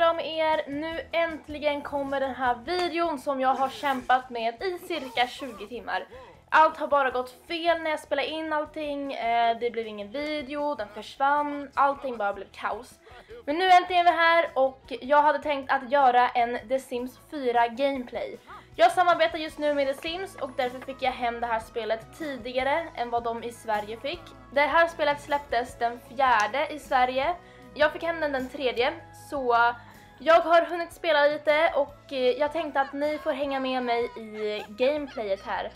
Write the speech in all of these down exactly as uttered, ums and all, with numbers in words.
bra med er? Nu äntligen kommer den här videon som jag har kämpat med i cirka tjugo timmar. Allt har bara gått fel när jag spelade in allting, det blev ingen video, den försvann, allting bara blev kaos. Men nu äntligen är vi här och jag hade tänkt att göra en The Sims fyra gameplay. Jag samarbetar just nu med The Sims och därför fick jag hem det här spelet tidigare än vad de i Sverige fick. Det här spelet släpptes den fjärde i Sverige, jag fick hem den den tredje, så jag har hunnit spela lite och jag tänkte att ni får hänga med mig i gameplayet här.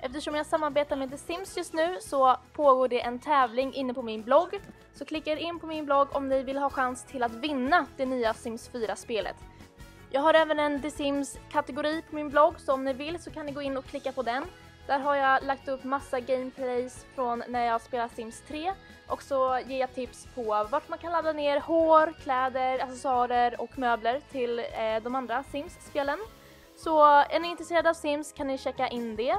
Eftersom jag samarbetar med The Sims just nu så pågår det en tävling inne på min blogg. Så klicka er in på min blogg om ni vill ha chans till att vinna det nya Sims fyra-spelet. Jag har även en The Sims-kategori på min blogg, så om ni vill så kan ni gå in och klicka på den. Där har jag lagt upp massa gameplays från när jag spelar Sims tre. Och så ger jag tips på vart man kan ladda ner hår, kläder, accessoarer och möbler till eh, de andra Sims-spelen. Så är ni intresserade av Sims kan ni checka in det.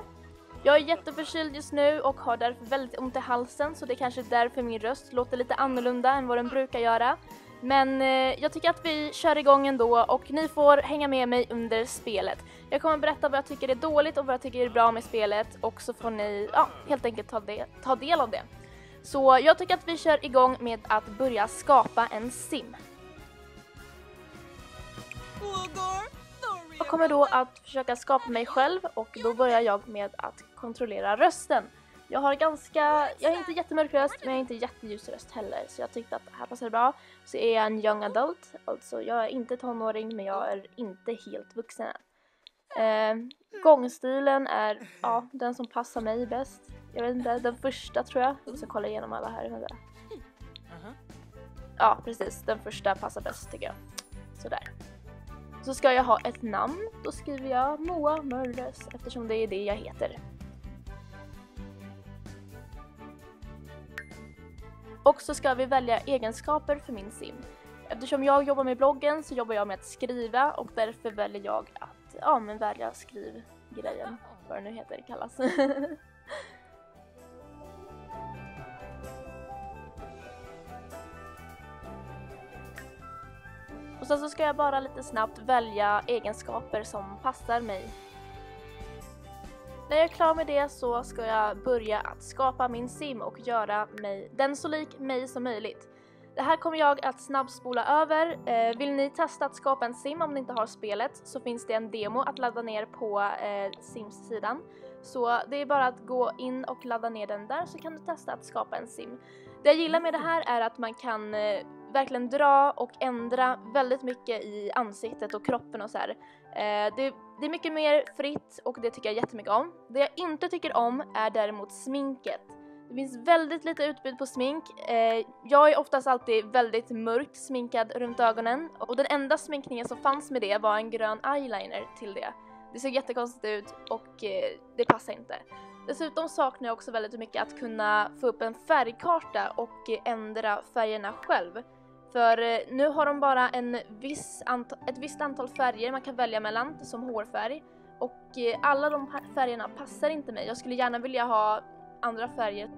Jag är jätteförkyld just nu och har därför väldigt ont i halsen, så det är kanske därför min röst låter lite annorlunda än vad den brukar göra. Men eh, jag tycker att vi kör igång ändå och ni får hänga med mig under spelet. Jag kommer berätta vad jag tycker är dåligt och vad jag tycker är bra med spelet och så får ni ja, helt enkelt ta, de ta del av det. Så jag tycker att vi kör igång med att börja skapa en sim. Jag kommer då att försöka skapa mig själv och då börjar jag med att kontrollera rösten. Jag har ganska, jag är inte jättemörk röst men jag är inte jätteljus röst heller, så jag tyckte att det här passade bra. Så är jag en young adult, alltså jag är inte tonåring men jag är inte helt vuxen än. Eh, gångstilen är ja, den som passar mig bäst. Jag vet inte, den första tror jag. Jag ska kolla igenom alla här. Ja precis, den första passar bäst tycker jag. Sådär. Så ska jag ha ett namn, då skriver jag Moa Murderess eftersom det är det jag heter. Och så ska vi välja egenskaper för min sim. Eftersom jag jobbar med bloggen så jobbar jag med att skriva och därför väljer jag att ja, men välja skrivgrejen, vad det nu heter det kallas. Och sen så ska jag bara lite snabbt välja egenskaper som passar mig. När jag är klar med det så ska jag börja att skapa min sim och göra mig, den så lik mig som möjligt. Det här kommer jag att snabbspola över. Eh, vill ni testa att skapa en sim om ni inte har spelet så finns det en demo att ladda ner på eh, Sims-sidan. Så det är bara att gå in och ladda ner den där så kan du testa att skapa en sim. Det jag gillar med det här är att man kan eh, verkligen dra och ändra väldigt mycket i ansiktet och kroppen och så här. Eh, det, det är mycket mer fritt och det tycker jag jättemycket om. Det jag inte tycker om är däremot sminket. Det finns väldigt lite utbud på smink. Eh, jag är oftast alltid väldigt mörkt sminkad runt ögonen. Och den enda sminkningen som fanns med det var en grön eyeliner till det. Det ser jättekonstigt ut och eh, det passar inte. Dessutom saknar jag också väldigt mycket att kunna få upp en färgkarta och ändra färgerna själv. För nu har de bara en viss ett visst antal färger man kan välja mellan som hårfärg. Och alla de färgerna passar inte mig. Jag skulle gärna vilja ha andra färger.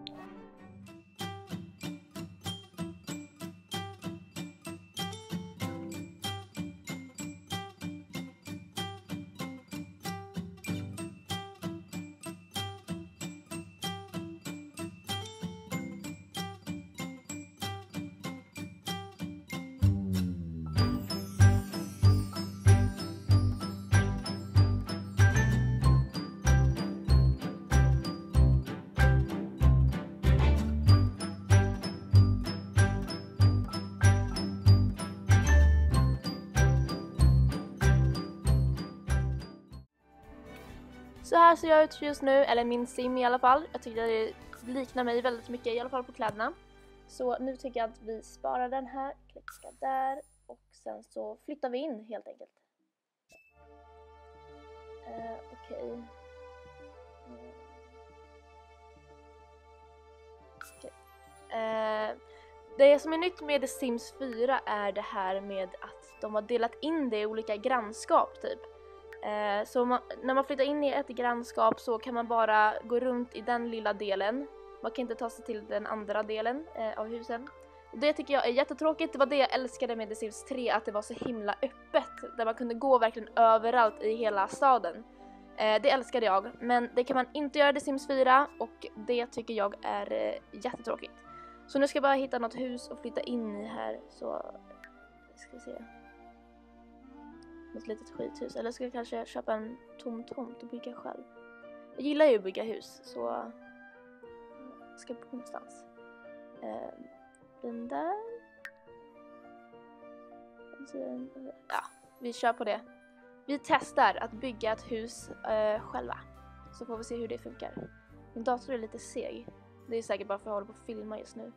Så här ser jag ut just nu, eller min sim i alla fall. Jag tycker att det liknar mig väldigt mycket, i alla fall på kläderna. Så nu tycker jag att vi sparar den här, klicka där och sen så flyttar vi in helt enkelt. Eh, Okej. Okay. Okay. Eh, det som är nytt med The Sims fyra är det här med att de har delat in det i olika grannskap typ. Så man, när man flyttar in i ett grannskap så kan man bara gå runt i den lilla delen. Man kan inte ta sig till den andra delen eh, av husen. Och det tycker jag är jättetråkigt. Det var det jag älskade med The Sims tre, att det var så himla öppet. Där man kunde gå verkligen överallt i hela staden. Eh, det älskade jag. Men det kan man inte göra i The Sims fyra. Och det tycker jag är eh, jättetråkigt. Så nu ska jag bara hitta något hus och flytta in i här. Så ska vi se. Något litet skithus. Eller ska jag kanske köpa en tom tomt och bygga själv. Jag gillar ju att bygga hus. Så jag ska bo någonstans. Eh, den där. Ja, vi kör på det. Vi testar att bygga ett hus eh, själva. Så får vi se hur det funkar. Min dator är lite seg. Det är säkert bara för att jag håller på att filma just nu.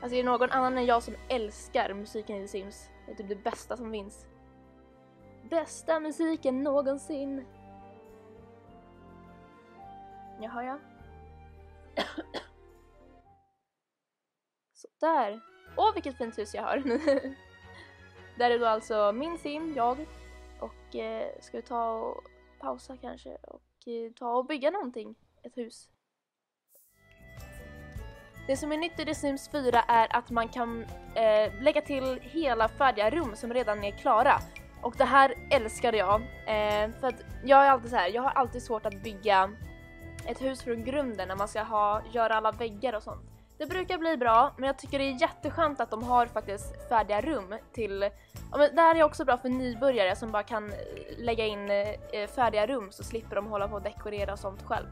Alltså är det någon annan än jag som älskar musiken i The Sims? Det är typ det bästa som finns. Bästa musiken någonsin. Jaha, ja. Så där. Åh, vilket fint hus jag har. Där är då alltså min sim, jag. Och eh, ska vi ta och pausa kanske och eh, ta och bygga någonting. Ett hus. Det som är nytt i The Sims fyra är att man kan eh, lägga till hela färdiga rum som redan är klara. Och det här älskade jag. Eh, för att jag är alltid så här, jag har alltid svårt att bygga ett hus från grunden när man ska ha, göra alla väggar och sånt. Det brukar bli bra, men jag tycker det är jätteskönt att de har faktiskt färdiga rum till... Ja, men det här är också bra för nybörjare som bara kan lägga in färdiga rum så slipper de hålla på och dekorera och sånt själv.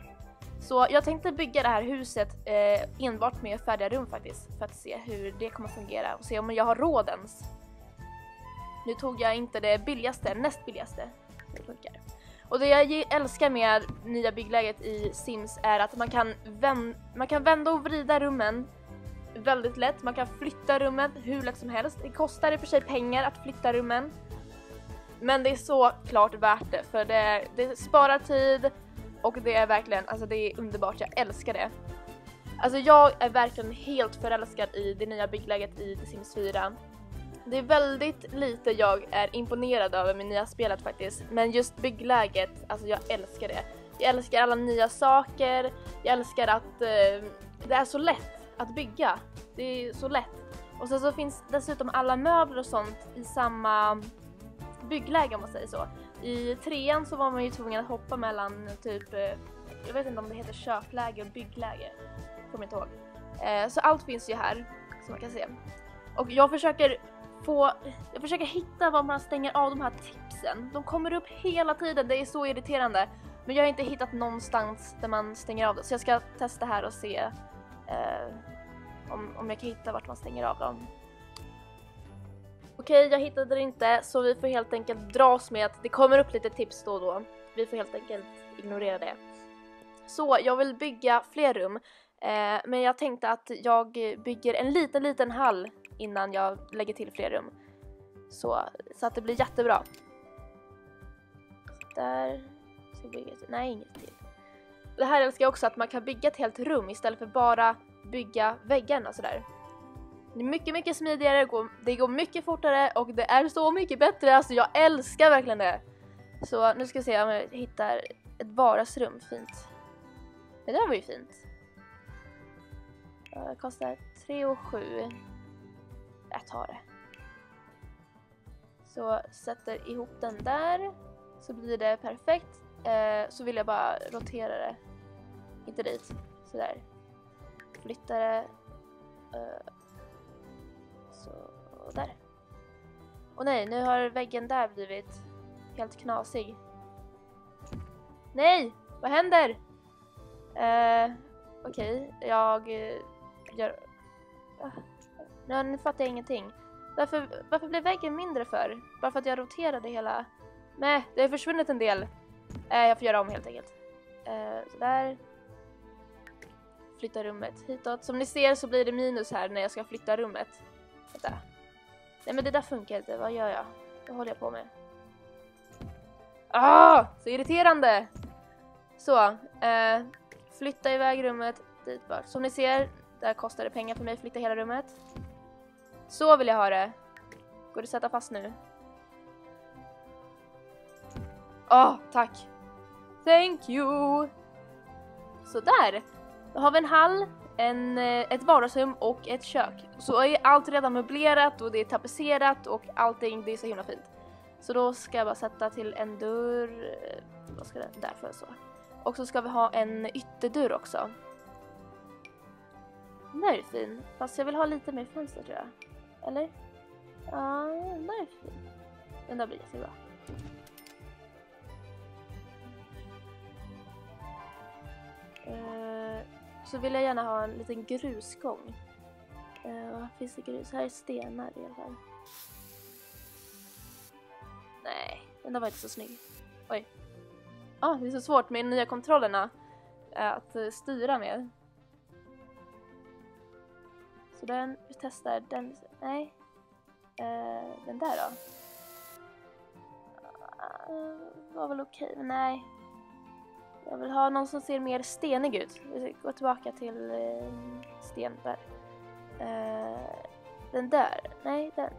Så jag tänkte bygga det här huset eh, enbart med färdiga rum faktiskt, för att se hur det kommer att fungera och se om jag har råd ens. Nu tog jag inte det billigaste, näst billigaste. Det funkar. Och det jag älskar med nya byggläget i Sims är att man kan, vän man kan vända och vrida rummen väldigt lätt. Man kan flytta rummet hur lätt som helst. Det kostar i och för sig pengar att flytta rummen. Men det är så klart värt det. För det, det sparar tid och det är verkligen, alltså det är underbart. Jag älskar det. Alltså jag är verkligen helt förälskad i det nya byggläget i The Sims fyra. Det är väldigt lite jag är imponerad över med nya spelet faktiskt. Men just byggläget, alltså jag älskar det. Jag älskar alla nya saker. Jag älskar att eh, det är så lätt att bygga. Det är så lätt. Och sen så finns dessutom alla möbler och sånt i samma byggläge om man säger så. I trean så var man ju tvungen att hoppa mellan typ, eh, jag vet inte om det heter köpläge och byggläge. Kommer inte ihåg. Eh, så allt finns ju här som man kan se. Och jag försöker... Få, jag försöker hitta var man stänger av de här tipsen. De kommer upp hela tiden, det är så irriterande. Men jag har inte hittat någonstans där man stänger av det. Så jag ska testa här och se eh, om, om jag kan hitta vart man stänger av dem. Okej, jag hittade det inte. Så vi får helt enkelt dras med att det kommer upp lite tips då och då. Vi får helt enkelt ignorera det. Så jag vill bygga fler rum. Eh, men jag tänkte att jag bygger en liten liten hall innan jag lägger till fler rum. Så, så att det blir jättebra. Så där. Ska bygga ett, nej, inget till. Det här älskar jag också, att man kan bygga ett helt rum istället för bara bygga väggarna och sådär. Det är mycket, mycket smidigare. Det går, det går mycket fortare och det är så mycket bättre. Alltså jag älskar verkligen det. Så nu ska vi se om jag hittar ett vardagsrum. Fint. Det där var ju fint. Det kostar tre och sju. Jag tar det. Så sätter ihop den där. Så blir det perfekt. Eh, så vill jag bara rotera det. Inte dit. Sådär. Flytta det. Eh, så där. Och nej, nu har väggen där blivit helt knasig. Nej! Vad händer? Eh, Okej. Okay. Jag gör... Ah. Nej, nu fattar jag ingenting. Varför, varför blev väggen mindre för? Bara för att jag roterade hela... Nej, det har försvunnit en del. Eh, jag får göra om helt enkelt. Eh, sådär. Flytta rummet hitåt. Som ni ser så blir det minus här när jag ska flytta rummet. Vänta. Nej, men det där funkar inte. Vad gör jag? Vad håller jag på med? Ah! Så irriterande! Så. Eh, flytta iväg rummet dit bara. Som ni ser, där kostar det pengar för mig att flytta hela rummet. Så vill jag ha det. Går det att sätta fast nu? Åh, oh, tack. Thank you. Så där. Då har vi en hall, en, ett vardagsrum och ett kök. Så är allt redan möblerat och det är tapetserat och allting, det är så himla fint. Så då ska jag bara sätta till en dörr, vad ska det, därför så. Och så ska vi ha en ytterdörr också. Den där är fin, fast jag vill ha lite mer fönster tror jag. Eller? Ja, den där är fin. Den där blir jättebra. Uh, så vill jag gärna ha en liten grusgång. Uh, finns det grus? Här är stenar i alla fall. Nej, den där var inte så snygg. Oj. Ah, det är så svårt med de nya kontrollerna att styra med. Så den, vi testar den. Nej. Uh, den där då. Uh, var väl okej, okay, men nej. Jag vill ha någon som ser mer stenig ut. Vi går tillbaka till eh, sten där. Eh, den där. Nej, den.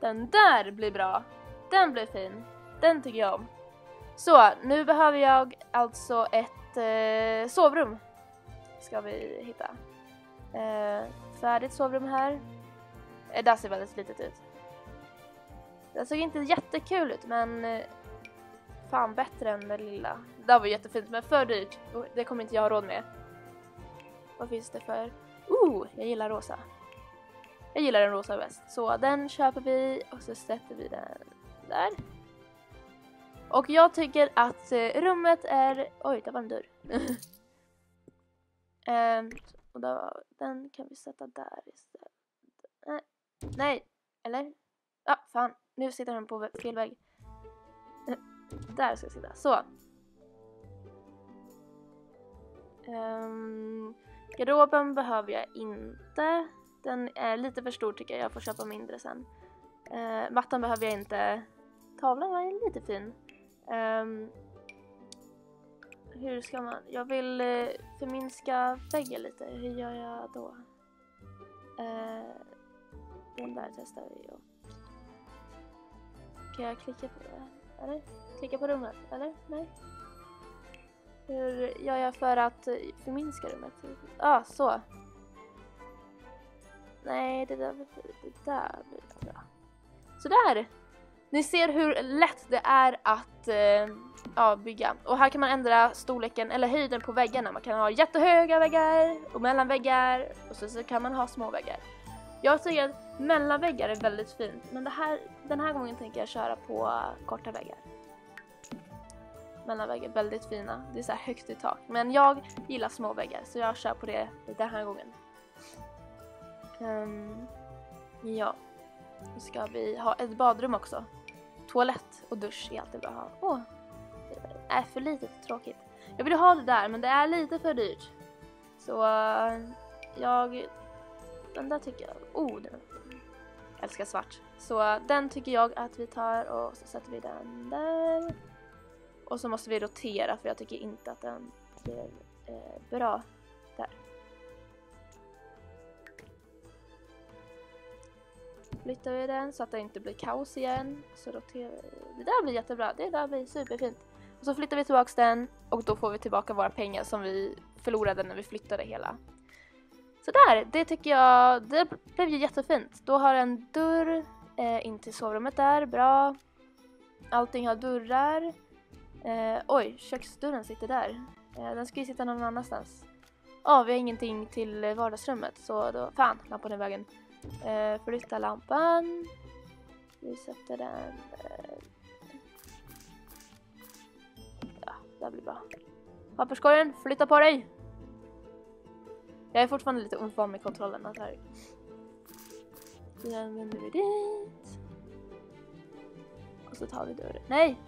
Den där blir bra. Den blir fin. Den tycker jag om. Så, nu behöver jag alltså ett eh, sovrum. Ska vi hitta. Eh, färdigt sovrum här. Eh, där ser väldigt litet ut. Det såg inte jättekul ut, men fan bättre än den lilla. Det där var jättefint, men för dyrt. Det kommer inte jag ha råd med. Vad finns det för? Oh, jag gillar rosa. Jag gillar den rosa bäst. Så den köper vi och så sätter vi den där. Och jag tycker att rummet är... Oj, det var en dörr. ehm, och då, den kan vi sätta där istället. Nej, Nej. eller... Ja, ah, fan. Nu sitter den på fel väg. Där ska jag sitta. Så. Um, garderoben behöver jag inte. Den är lite för stor tycker jag. Jag får köpa mindre sen. Uh, mattan behöver jag inte. Tavlan var lite fin. Um, hur ska man? Jag vill förminska väggen lite. Hur gör jag då? Uh, den där testar vi ju. Kan jag klicka på det? Eller? Klicka på rummet? Eller? Nej. Hur gör jag för att förminska rummet? Ja, ah, så. Nej, det där blir det där blir bra. Sådär! Ni ser hur lätt det är att eh, ja, bygga. Och här kan man ändra storleken eller höjden på väggarna. Man kan ha jättehöga väggar och mellanväggar. Och så, så kan man ha små väggar. Jag tycker att mellanväggar är väldigt fint. Men det här, den här gången tänker jag köra på korta väggar. Mellanväggar är väldigt fina. Det är så här högt i tak. Men jag gillar små väggar. Så jag kör på det den här gången. Um, ja. Nu ska vi ha ett badrum också. Toalett och dusch är alltid bra att ha. Åh, det är för litet tråkigt. Jag vill ha det där men det är lite för dyrt. Så jag... Den där tycker jag... Oh, den älskar svart. Så den tycker jag att vi tar och så sätter vi den där. Och så måste vi rotera för jag tycker inte att den blir eh, bra där. Flyttar vi den så att det inte blir kaos igen. Så roterar vi. Det där blir jättebra. Det där blir superfint. Och så flyttar vi tillbaka den och då får vi tillbaka våra pengar som vi förlorade när vi flyttade hela. Så där, det tycker jag, det blev ju jättefint. Då har en dörr eh, in till sovrummet där, bra. Allting har dörrar. Eh, oj, köksdörren sitter där. Eh, den ska ju sitta någon annanstans. Ja, ah, vi har ingenting till vardagsrummet, så då, fan, lampan i vägen. Eh, flytta lampan. Vi sätter den. Eh, ja, det blir bra. Papperskorgen, flytta på dig! Jag är fortfarande lite ovan med kontrollerna här. Den vänder vi dit. Och så tar vi dörren. Nej!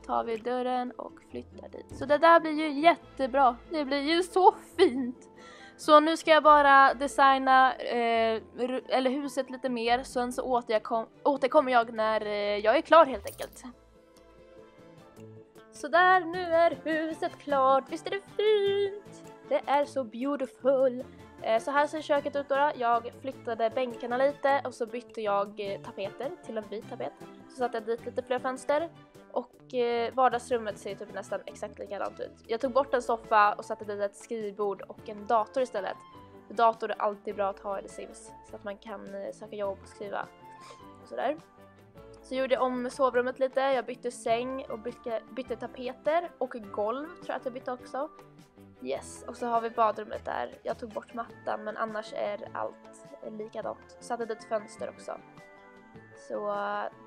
Så tar vi dörren och flyttar dit. Så det där blir ju jättebra. Det blir ju så fint. Så nu ska jag bara designa eh, eller huset lite mer. Sen så återkom återkommer jag när jag är klar helt enkelt. Så där, nu är huset klart. Visst är det fint? Det är så beautiful. Så här ser köket ut då. Jag flyttade bänkarna lite och så bytte jag tapeter till en vit tapet. Så satte jag dit lite fler fönster. Och vardagsrummet ser typ nästan exakt likadant ut. Jag tog bort en soffa och satte dit ett skrivbord och en dator istället. Dator är alltid bra att ha i The Sims. Så att man kan söka jobb och skriva och sådär. Så gjorde jag om sovrummet lite. Jag bytte säng och bytte, bytte tapeter och golv tror jag att jag bytte också. Yes, och så har vi badrummet där. Jag tog bort mattan men annars är allt likadant. Satte dit fönster också. Så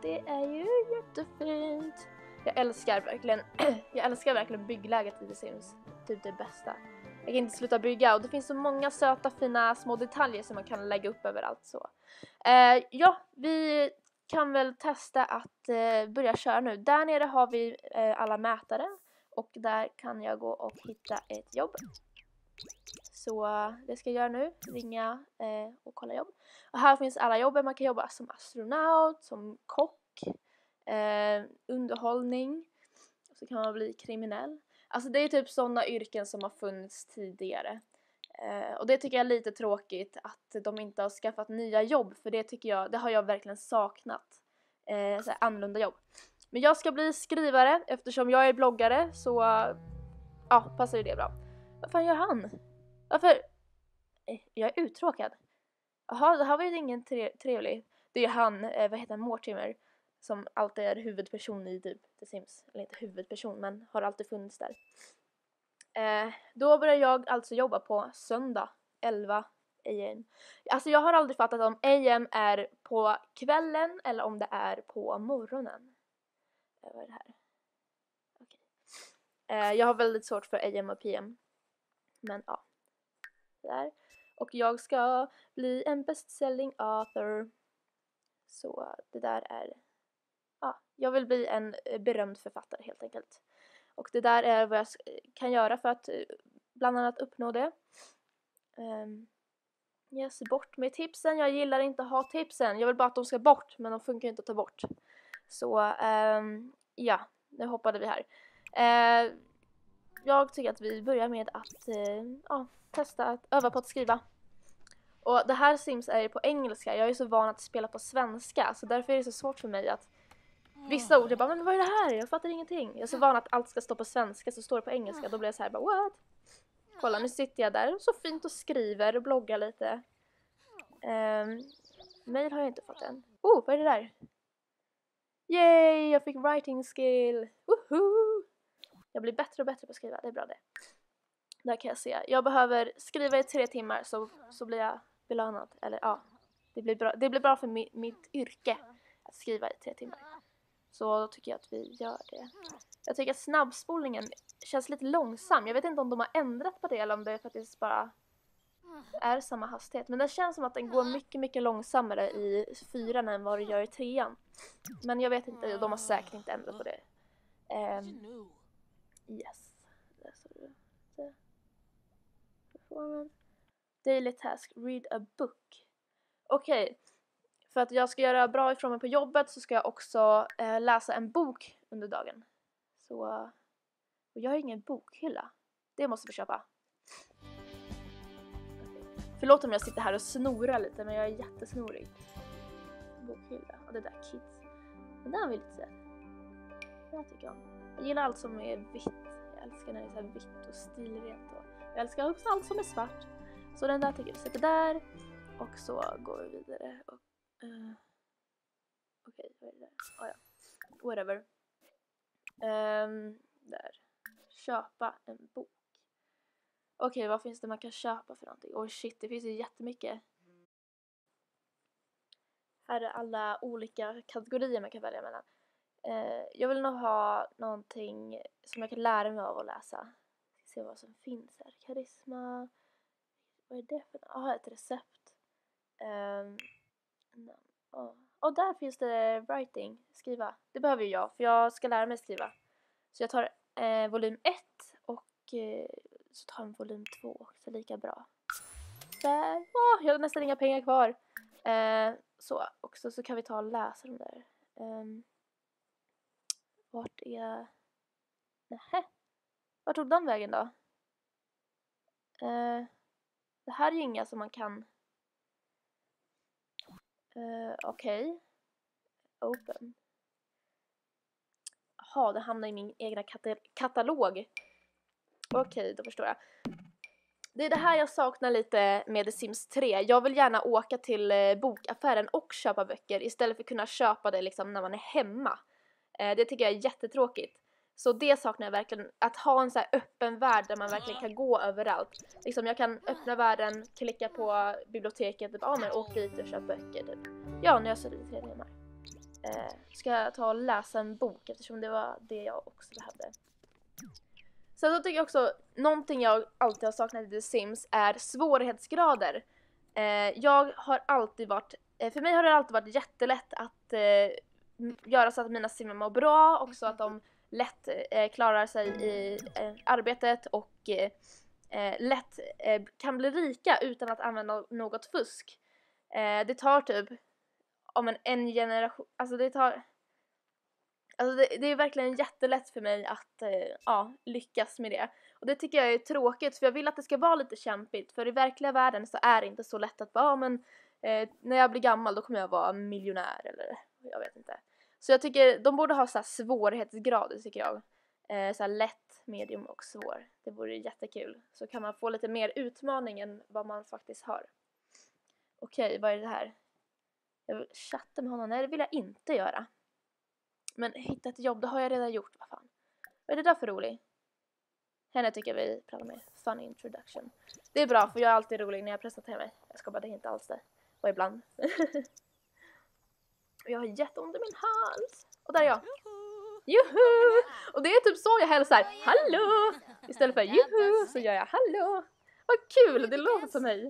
det är ju jättefint. Jag älskar verkligen, jag älskar verkligen byggläget i The Sims. Typ det bästa. Jag kan inte sluta bygga och det finns så många söta fina små detaljer som man kan lägga upp överallt så. Eh, ja, vi kan väl testa att eh, börja köra nu. Där nere har vi eh, alla mätare. Och där kan jag gå och hitta ett jobb. Så det ska jag göra nu. Ringa eh, och kolla jobb. Och här finns alla jobb. Man kan jobba som astronaut, som kock, eh, underhållning. Och så kan man bli kriminell. Alltså det är typ sådana yrken som har funnits tidigare. Eh, och det tycker jag är lite tråkigt att de inte har skaffat nya jobb. För det tycker jag, det har jag verkligen saknat. Eh, så här annorlunda jobb. Men jag ska bli skrivare eftersom jag är bloggare så ja, passar ju det bra. Vad fan gör han? Varför? Jag är uttråkad. Jaha, det här var ju ingen tre trevlig. Det är ju han, eh, vad heter han, Mortimer, som alltid är huvudperson i typ The Sims. Eller inte huvudperson, men har alltid funnits där. Eh, då börjar jag alltså jobba på söndag, elva a m Alltså jag har aldrig fattat om a m är på kvällen eller om det är på morgonen. Vad är det här? Okay. Eh, jag har väldigt svårt för a m och p m. Men ja. Där. Och jag ska bli en bestselling author. Så det där är... Ja, jag vill bli en berömd författare helt enkelt. Och det där är vad jag kan göra för att bland annat uppnå det. Um, yes, bort med tipsen. Jag gillar inte att ha tipsen. Jag vill bara att de ska bort. Men de funkar inte att ta bort. Så um, ja, nu hoppade vi här. Uh, jag tycker att vi börjar med att uh, ja, testa att öva på att skriva. Och det här Sims är ju på engelska. Jag är ju så van att spela på svenska. Så därför är det så svårt för mig att vissa ord, jag bara, men vad är det här? Jag fattar ingenting. Jag är så van att allt ska stå på svenska så står det på engelska. Då blir jag så här, bara, what? Kolla, nu sitter jag där så fint och skriver och bloggar lite. Um, mail har jag inte fått än. Oh, vad är det där? Yay, jag fick writing skill. Woohoo! Jag blir bättre och bättre på att skriva, det är bra det. Där kan jag se. Jag behöver skriva i tre timmar så, så blir jag belönad. Eller ja, det blir bra, det blir bra för mi, mitt yrke att skriva i tre timmar. Så då tycker jag att vi gör det. Jag tycker att snabbspolningen känns lite långsam. Jag vet inte om de har ändrat på det eller om det faktiskt bara är samma hastighet. Men det känns som att den går mycket, mycket långsammare i fyran än vad det gör i trean. Men jag vet inte, de har säkert inte ändrat på det. Um, yes. Där står det. Performance. Daily task, read a book. Okej. Okay. För att jag ska göra bra ifrån mig på jobbet så ska jag också eh, läsa en bok under dagen. Så, och jag har ingen bokhylla. Det måste vi köpa. Förlåt om jag sitter här och snorar lite men jag är jättesnorig. Bokhylla. Och det där kids. Men den vill jag inte se. Den tycker jag om. Jag gillar allt som är vitt. Jag älskar när det är så här vitt och stilrent. Och jag älskar också allt som är svart. Så den där tycker jag vi sätter där. Och så går vi vidare och Uh, Okej, okay, vad är det där? Ah, ja. Whatever. Um, där. Köpa en bok. Okej, okay, vad finns det man kan köpa för någonting? Oh shit, det finns ju jättemycket. Här är alla olika kategorier man kan välja mellan. Uh, jag vill nog ha någonting som jag kan lära mig av att läsa. Ska se vad som finns här. Karisma. Vad är det för något? Ah, ett recept. Um, Och oh, där finns det writing, skriva. Det behöver ju jag, för jag ska lära mig skriva. Så jag tar eh, volym ett och eh, så tar jag volym två också, lika bra. Där, oh, jag har nästan inga pengar kvar. Eh, så också så kan vi ta och läsa de där. Eh, vart är... Nähä. Vart tog den vägen då? Eh, Det här är ju inga som man kan... Uh, Okej. Okay. Open. Jaha, det hamnar i min egna kata- katalog. Okej, okay, då förstår jag. Det är det här jag saknar lite med The Sims tre. Jag vill gärna åka till bokaffären och köpa böcker istället för att kunna köpa det liksom när man är hemma. Det tycker jag är jättetråkigt. Så det saknar jag verkligen. Att ha en så här öppen värld där man verkligen kan gå överallt. Liksom jag kan öppna världen, klicka på biblioteket och bara, ah, men åk dit och köp böcker. Typ. Ja, nu har jag suttit i tre timmar. Eh, ska jag ta och läsa en bok eftersom det var det jag också behövde. Sen så tycker jag också, någonting jag alltid har saknat i The Sims är svårighetsgrader. Eh, jag har alltid varit, för mig har det alltid varit jättelätt att eh, göra så att mina simmar mår bra och så att de lätt eh, klarar sig i eh, arbetet och eh, lätt eh, kan bli rika utan att använda något fusk. Eh, det tar typ, om en, en generation, alltså det tar... Alltså det, det är verkligen jättelätt för mig att eh, ja, lyckas med det. Och det tycker jag är tråkigt för jag vill att det ska vara lite kämpigt. För i verkliga världen så är det inte så lätt att bara, ah, men eh, när jag blir gammal då kommer jag vara miljonär eller jag vet inte. Så jag tycker de borde ha så här svårighetsgrader tycker jag. Eh, så här lätt, medium och svår. Det vore jättekul. Så kan man få lite mer utmaning än vad man faktiskt har. Okej, vad är det här? Jag vill chatta med honom. Nej, det vill jag inte göra. Men hitta ett jobb, det har jag redan gjort. Vad fan? Vad är det där för rolig? Henne tycker vi pratar med. Funny introduction. Det är bra för jag är alltid rolig när jag presenterar mig. Jag ska bara, det är inte alls det. Och ibland. Jag har jätteont i min hals. Och där är jag. Juhu! Och det är typ så jag hälsar. Hallå! Istället för juhu så gör jag hallå. Vad kul, det låter som mig.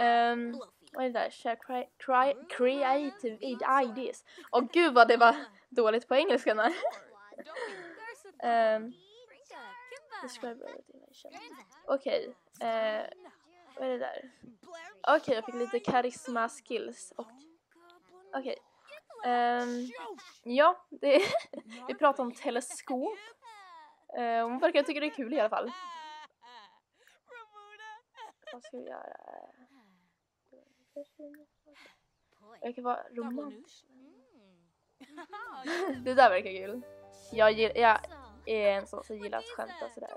Um, Vad är det där? Share cry, cry, creative ideas. Åh gud vad det var dåligt på engelska när. um, Okej. Okay. Uh, vad är det där? Okej, okay, jag fick lite karisma skills. Okej. Okay. Um, ja, det vi pratar om teleskop. Uh, hon verkar tycka det är kul i alla fall. Vad ska vi göra? Det verkar vara romantiskt. Det där verkar kul. Jag, gill, jag är en sån som gillar att skämta sådär.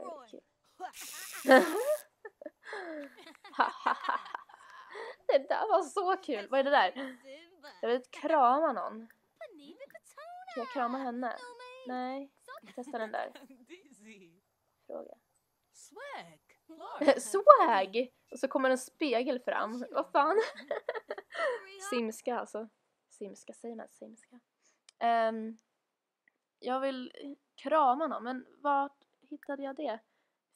Det där var så kul. Vad är det där? Jag vill krama någon. Ska jag krama henne? Nej. Testa den där. Fråga. Swag! Och så kommer en spegel fram. Vad fan? Simska alltså. Simska säger man. Simska. Um, jag vill krama någon. Men vart hittade jag det?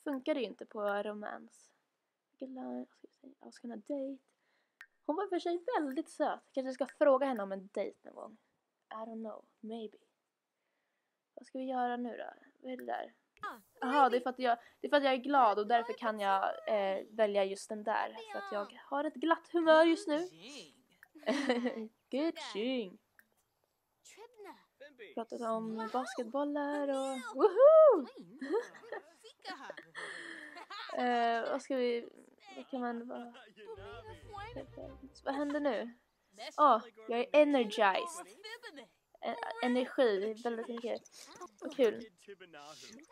Funkar det ju inte på romans. Jag ska ha en dejt. Hon var för sig väldigt söt. Kanske ska fråga henne om en dejt någon gång. I don't know. Maybe. Vad ska vi göra nu då? Vad är det där? Jaha, det är för att jag, det är för att jag är glad och därför kan jag eh, välja just den där. För att jag har ett glatt humör just nu. Good thing. Pratat om basketbollar och... Woohoo! eh, vad ska vi... Vad kan man bara... Vad händer nu? Åh, oh, jag är energized. Energi, väldigt mycket. Vad kul.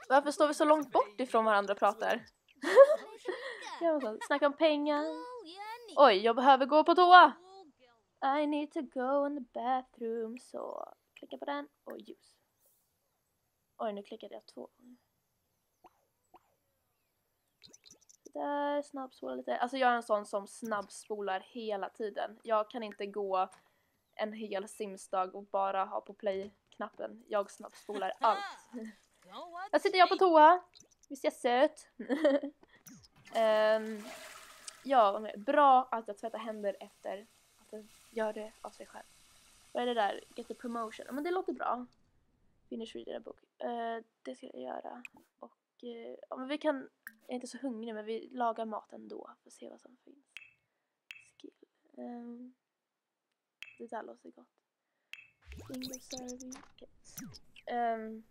Varför står vi så långt bort ifrån varandra och pratar? Snacka om pengar. Oj, jag behöver gå på toa. I need to go in the bathroom. Så klicka på den och ljus. Oj, nu klickade jag två. Där, snabbspola lite. Alltså jag är en sån som snabbspolar hela tiden. Jag kan inte gå en hel simsdag och bara ha på play-knappen. Jag snabbspolar allt. Här sitter jag på toa. Visst är jag söt? um, ja, bra att jag tvättar händer efter att jag gör det av sig själv. Vad är det där? Get the promotion. Men det låter bra. Finish reading a book. Uh, det ska jag göra. Och uh, ja, men vi kan... Jag är inte så hungrig men vi lagar maten då. För att se vad som finns. Skill. Um, Det där låter gott. Single serving. Okay. Um,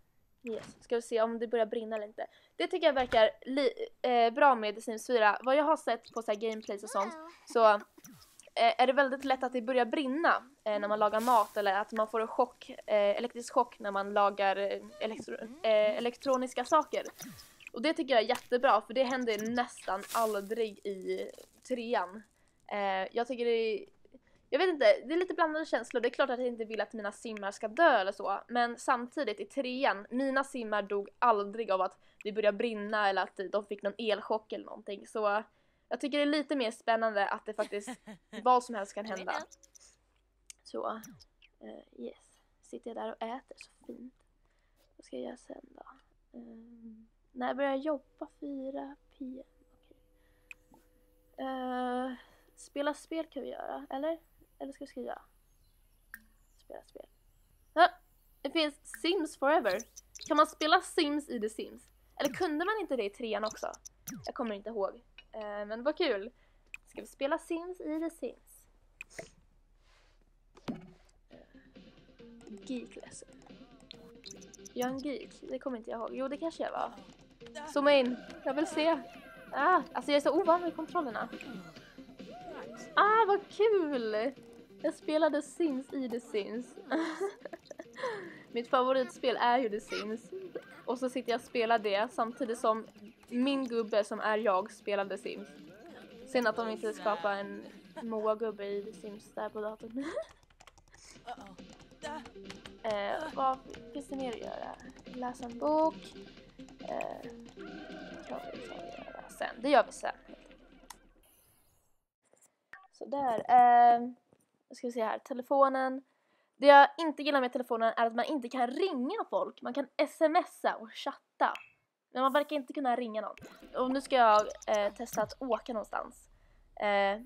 Yes. Ska vi se om det börjar brinna eller inte. Det tycker jag verkar li- eh, bra med Sims fyra. Vad jag har sett på så här gameplays och sånt, så eh, är det väldigt lätt att det börjar brinna eh, när man lagar mat, eller att man får en chock, eh, elektrisk chock när man lagar elektro- eh, elektroniska saker. Och det tycker jag är jättebra, för det händer nästan aldrig i trean. Eh, jag tycker det är, jag vet inte, det är lite blandade känslor. Det är klart att jag inte vill att mina simmar ska dö eller så. Men samtidigt i trean, mina simmar dog aldrig av att det började brinna eller att de fick någon elchock eller någonting. Så jag tycker det är lite mer spännande att det faktiskt, vad som helst kan hända. Så, eh, yes. Sitter jag där och äter, så fint. Vad ska jag göra sen då? Mm. När jag börjar jobba fyra p m. Okay. Uh, spela spel kan vi göra, eller? Eller ska vi skriva? Spela spel. Ah, det finns Sims Forever. Kan man spela Sims i The Sims? Eller kunde man inte det i trean också? Jag kommer inte ihåg. Uh, men vad kul. Ska vi spela Sims i The Sims? Geek lesson. Jag är en geek. Det kommer inte jag ihåg. Jo, det kanske jag var. Zooma in. Jag vill se. Ah, alltså jag är så ovan med kontrollerna. Ah, vad kul! Jag spelade Sims i The Sims. Mitt favoritspel är ju The Sims. Och så sitter jag och spelar det samtidigt som min gubbe som är jag spelade Sims. Sen att de inte skapar en Moa-gubbe i The Sims där på datorn. Eh, vad finns det mer att göra? Läsa en bok. Eh, vad vi ska göra sen? Det gör vi sen. Så där. Eh, ska vi se här. Telefonen. Det jag inte gillar med telefonen är att man inte kan ringa folk. Man kan smsa och chatta. Men man verkar inte kunna ringa någon. Och nu ska jag eh, testa att åka någonstans. Eh,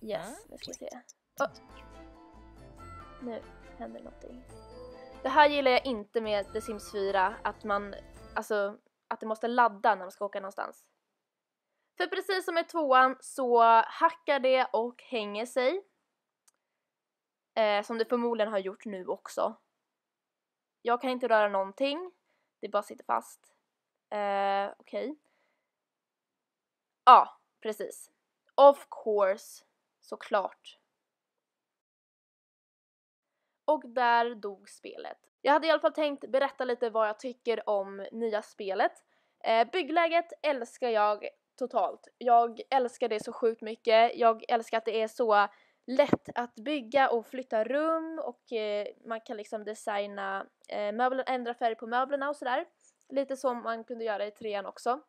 yes, nu ska vi se. Oh. Nu händer någonting. Det här gillar jag inte med The Sims fyra. Att man, alltså, att det måste ladda när man ska åka någonstans. För precis som i tvåan så hackar det och hänger sig. Eh, som det förmodligen har gjort nu också. Jag kan inte röra någonting. Det bara sitter fast. Eh, Okej. Okay. Ja, precis. Of course. Såklart. Och där dog spelet. Jag hade i alla fall tänkt berätta lite vad jag tycker om nya spelet. Eh, byggläget älskar jag totalt. Jag älskar det så sjukt mycket. Jag älskar att det är så lätt att bygga och flytta rum. Och eh, man kan liksom designa eh, möbler, ändra färg på möblerna och sådär. Lite som man kunde göra i trean också.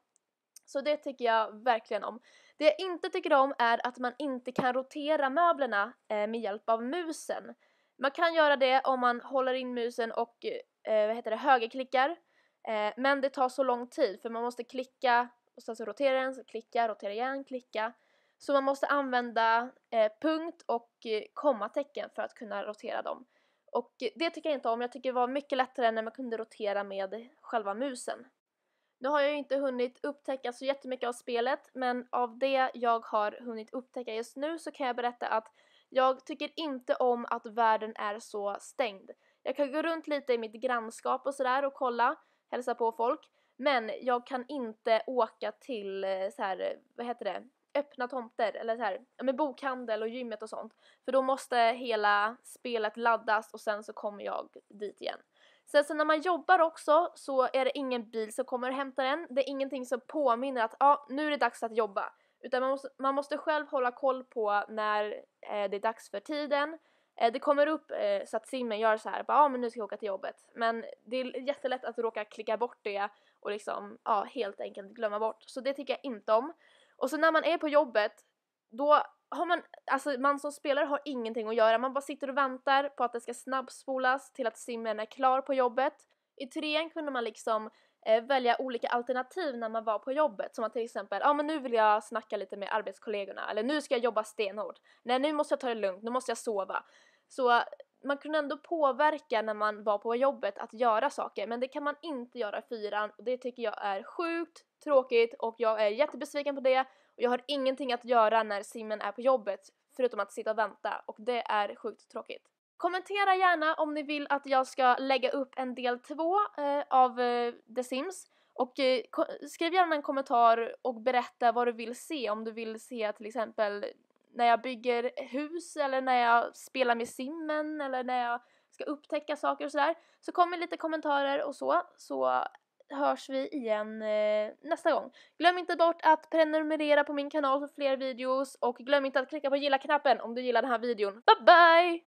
Så det tycker jag verkligen om. Det jag inte tycker om är att man inte kan rotera möblerna eh, med hjälp av musen. Man kan göra det om man håller in musen och eh, vad heter det, högerklickar. Eh, men det tar så lång tid för man måste klicka och sen så rotera den, så klicka, rotera igen, klicka. Så man måste använda eh, punkt och eh, kommatecken för att kunna rotera dem. Och det tycker jag inte om. Jag tycker det var mycket lättare när man kunde rotera med själva musen. Nu har jag ju inte hunnit upptäcka så jättemycket av spelet, men av det jag har hunnit upptäcka just nu så kan jag berätta att jag tycker inte om att världen är så stängd. Jag kan gå runt lite i mitt grannskap och sådär och kolla, hälsa på folk. Men jag kan inte åka till så här, vad heter det, öppna tomter eller så här, med bokhandel och gymmet och sånt. För då måste hela spelet laddas och sen så kommer jag dit igen. Sen så när man jobbar också så är det ingen bil som kommer och hämtar en. Det är ingenting som påminner att ah, nu är det dags att jobba. Utan man måste, man måste själv hålla koll på när eh, det är dags för tiden. Eh, det kommer upp eh, så att simmen gör så här. Ja, ah, men nu ska jag åka till jobbet. Men det är jättelätt att råka klicka bort det. Och liksom, ja, ah, helt enkelt glömma bort. Så det tycker jag inte om. Och så när man är på jobbet, då har man, alltså man som spelare har ingenting att göra. Man bara sitter och väntar på att det ska snabbspolas till att simmen är klar på jobbet. I trean kunde man liksom välja olika alternativ när man var på jobbet. Som att till exempel, ja ah, men nu vill jag snacka lite med arbetskollegorna. Eller nu ska jag jobba stenhårt. Nej, nu måste jag ta det lugnt, nu måste jag sova. Så man kunde ändå påverka när man var på jobbet att göra saker. Men det kan man inte göra i fyran. Och det tycker jag är sjukt tråkigt. Och jag är jättebesviken på det. Och jag har ingenting att göra när simmen är på jobbet. Förutom att sitta och vänta. Och det är sjukt tråkigt. Kommentera gärna om ni vill att jag ska lägga upp en del två eh, av eh, The Sims. Och eh, skriv gärna en kommentar och berätta vad du vill se. Om du vill se till exempel när jag bygger hus eller när jag spelar med simmen eller när jag ska upptäcka saker och sådär. Så kom med lite kommentarer och så. Så hörs vi igen eh, nästa gång. Glöm inte bort att prenumerera på min kanal för fler videos. Och glöm inte att klicka på gilla-knappen om du gillar den här videon. Bye bye!